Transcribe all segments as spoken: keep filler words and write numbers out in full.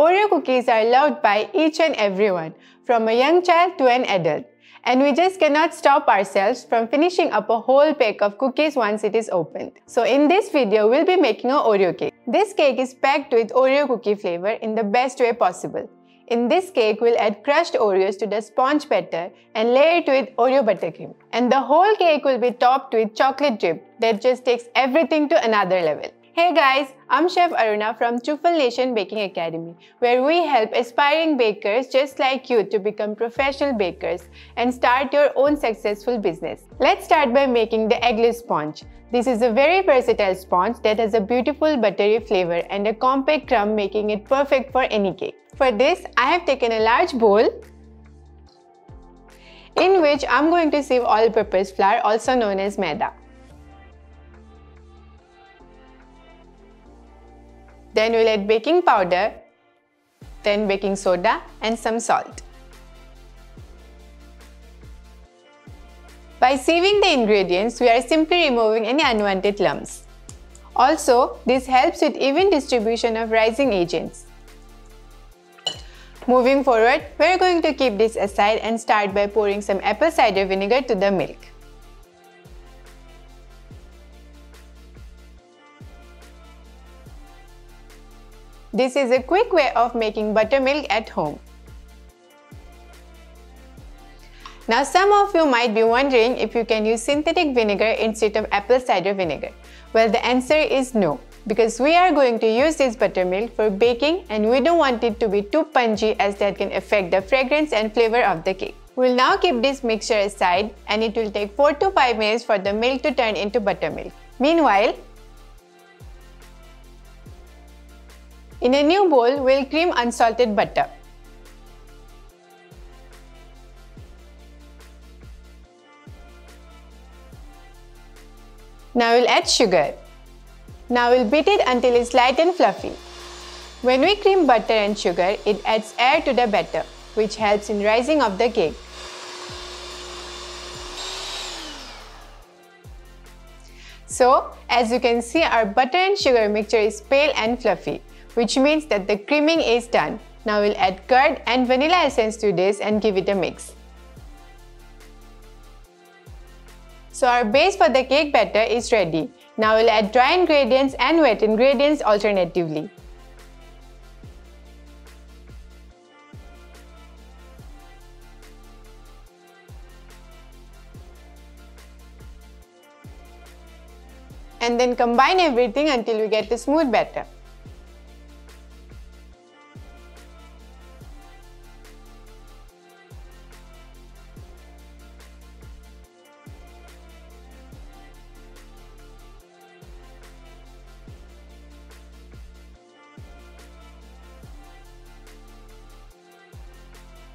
Oreo cookies are loved by each and everyone, from a young child to an adult. And we just cannot stop ourselves from finishing up a whole pack of cookies once it is opened. So in this video, we'll be making an Oreo cake. This cake is packed with Oreo cookie flavor in the best way possible. In this cake, we'll add crushed Oreos to the sponge batter and layer it with Oreo buttercream. And the whole cake will be topped with chocolate drip that just takes everything to another level. Hey guys, I'm Chef Aruna from Truffle Nation Baking Academy, where we help aspiring bakers just like you to become professional bakers and start your own successful business. Let's start by making the eggless sponge. This is a very versatile sponge that has a beautiful buttery flavor and a compact crumb, making it perfect for any cake. For this, I have taken a large bowl in which I'm going to sieve all-purpose flour, also known as maida. Then we'll add baking powder, then baking soda and some salt. By sieving the ingredients, we are simply removing any unwanted lumps. Also, this helps with even distribution of rising agents. Moving forward, we're going to keep this aside and start by pouring some apple cider vinegar to the milk. This is a quick way of making buttermilk at home. Now, some of you might be wondering if you can use synthetic vinegar instead of apple cider vinegar. Well, the answer is no, because we are going to use this buttermilk for baking and we don't want it to be too punchy, as that can affect the fragrance and flavor of the cake. We'll now keep this mixture aside, and it will take four to five minutes for the milk to turn into buttermilk. Meanwhile, in a new bowl, we'll cream unsalted butter. Now we'll add sugar. Now we'll beat it until it's light and fluffy. When we cream butter and sugar, it adds air to the batter, which helps in rising of the cake. So, as you can see, our butter and sugar mixture is pale and fluffy, which means that the creaming is done. Now we'll add curd and vanilla essence to this and give it a mix. So our base for the cake batter is ready. Now we'll add dry ingredients and wet ingredients alternatively. And then combine everything until we get a smooth batter.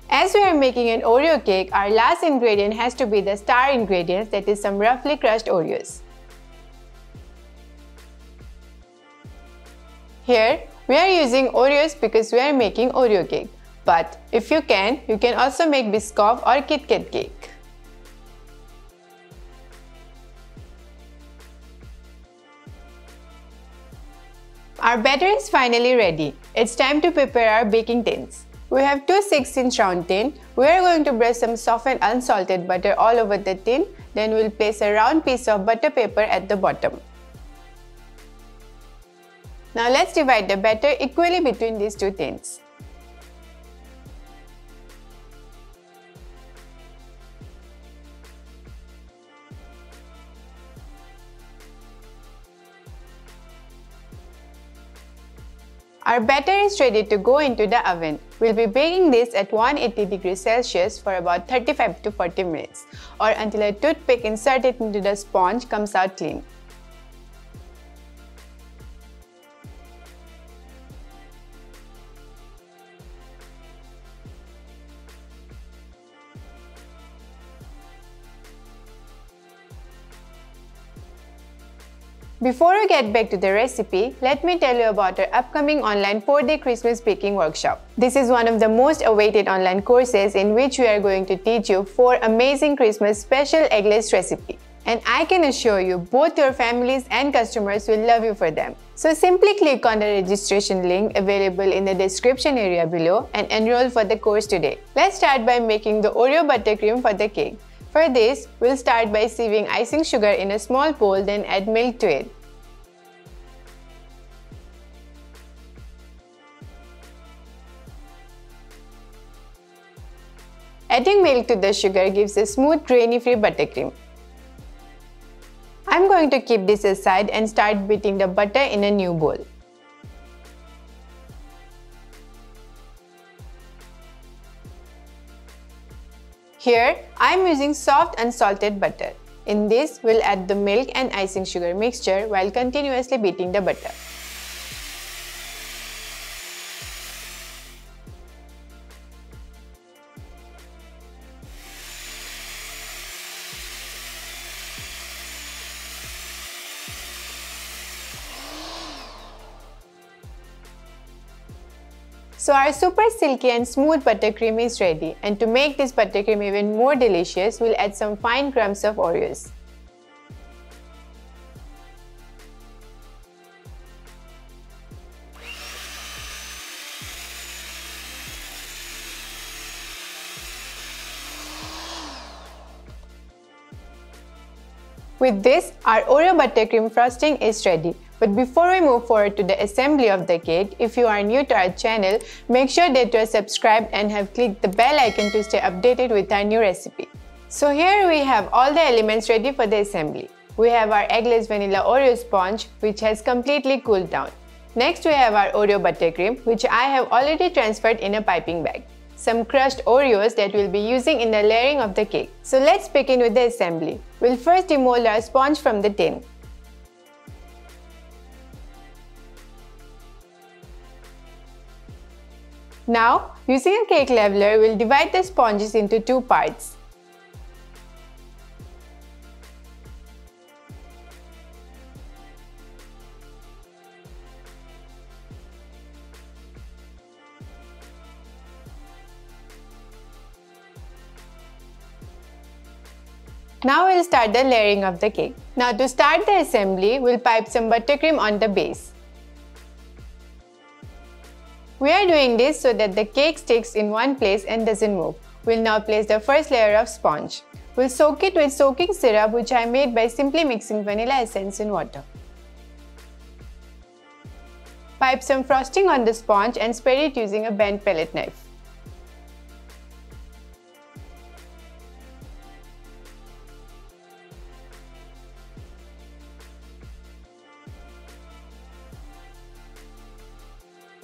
As we are making an Oreo cake, our last ingredient has to be the star ingredient, that is some roughly crushed Oreos. Here, we are using Oreos because we are making Oreo cake. But if you can, you can also make Biscoff or Kit Kat cake. Our batter is finally ready. It's time to prepare our baking tins. We have two six inch round tin. We are going to brush some softened unsalted butter all over the tin. Then we'll place a round piece of butter paper at the bottom. Now let's divide the batter equally between these two tins. Our batter is ready to go into the oven. We'll be baking this at one hundred eighty degrees Celsius for about thirty-five to forty minutes, or until a toothpick inserted into the sponge comes out clean. Before we get back to the recipe, let me tell you about our upcoming online four day Christmas baking workshop. This is one of the most awaited online courses, in which we are going to teach you four amazing Christmas special eggless recipes. And I can assure you, both your families and customers will love you for them. So simply click on the registration link available in the description area below and enroll for the course today. Let's start by making the Oreo buttercream for the cake. For this, we'll start by sieving icing sugar in a small bowl, then add milk to it. Adding milk to the sugar gives a smooth, grainy-free buttercream. I'm going to keep this aside and start beating the butter in a new bowl. Here, I'm using soft unsalted butter. In this, we'll add the milk and icing sugar mixture while continuously beating the butter. So our super silky and smooth buttercream is ready, and to make this buttercream even more delicious, we'll add some fine crumbs of Oreos. With this, our Oreo buttercream frosting is ready. But before we move forward to the assembly of the cake, if you are new to our channel, make sure that you are subscribed and have clicked the bell icon to stay updated with our new recipe. So here we have all the elements ready for the assembly. We have our eggless vanilla Oreo sponge, which has completely cooled down. Next we have our Oreo buttercream, which I have already transferred in a piping bag. Some crushed Oreos that we'll be using in the layering of the cake. So let's begin with the assembly. We'll first demold our sponge from the tin. Now, using a cake leveler, we'll divide the sponges into two parts. Now we'll start the layering of the cake. Now to start the assembly, we'll pipe some buttercream on the base. We are doing this so that the cake sticks in one place and doesn't move. We'll now place the first layer of sponge. We'll soak it with soaking syrup, which I made by simply mixing vanilla essence in water. Pipe some frosting on the sponge and spread it using a bent palette knife.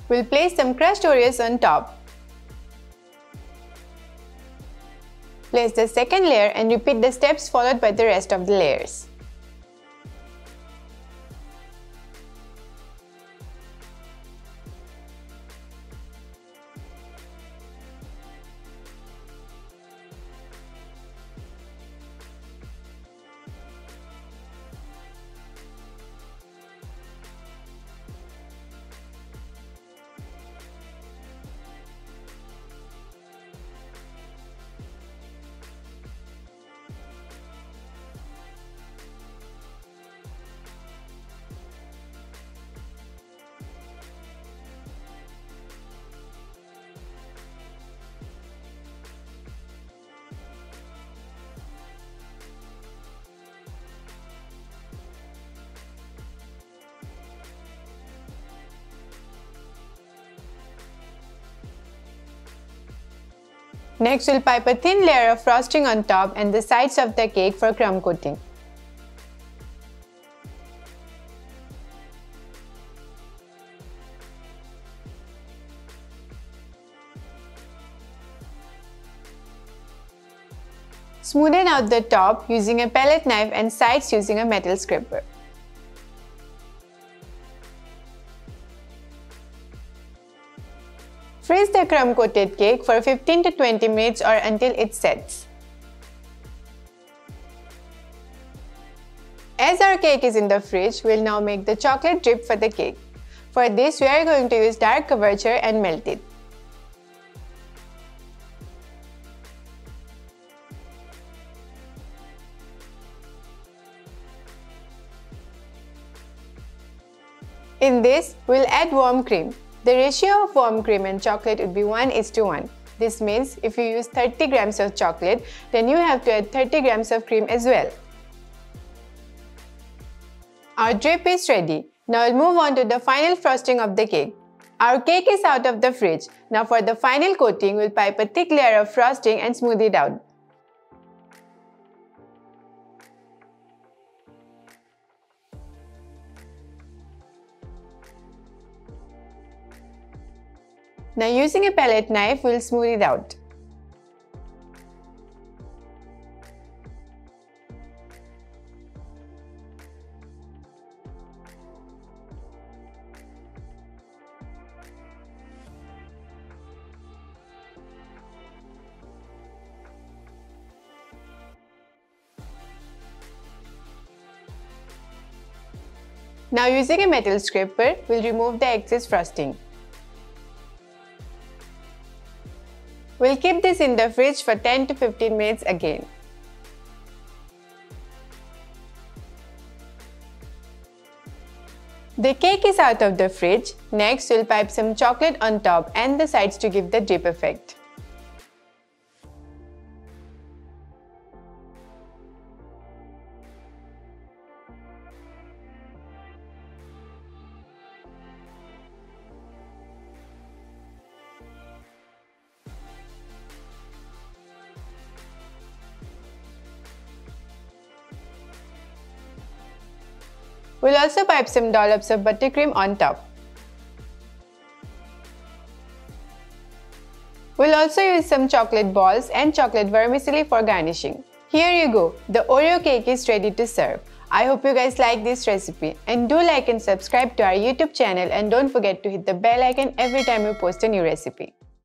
We'll place some crushed Oreos on top. Place the second layer and repeat the steps followed by the rest of the layers. Next, we'll pipe a thin layer of frosting on top and the sides of the cake for crumb coating. Smoothen out the top using a palette knife and sides using a metal scraper. Freeze the crumb-coated cake for fifteen to twenty minutes or until it sets. As our cake is in the fridge, we'll now make the chocolate drip for the cake. For this, we are going to use dark couverture and melt it. In this, we'll add warm cream. The ratio of warm cream and chocolate would be one is to one. This means if you use thirty grams of chocolate, then you have to add thirty grams of cream as well. Our drip is ready. Now we'll move on to the final frosting of the cake. Our cake is out of the fridge. Now for the final coating, we'll pipe a thick layer of frosting and smooth it out. Now using a palette knife, we'll smooth it out. Now using a metal scraper, we'll remove the excess frosting. We'll keep this in the fridge for ten to fifteen minutes again. The cake is out of the fridge. Next, we'll pipe some chocolate on top and the sides to give the drip effect. We'll also pipe some dollops of buttercream on top. We'll also use some chocolate balls and chocolate vermicelli for garnishing. Here you go, the Oreo cake is ready to serve. I hope you guys like this recipe, and do like and subscribe to our YouTube channel, and don't forget to hit the bell icon every time we post a new recipe.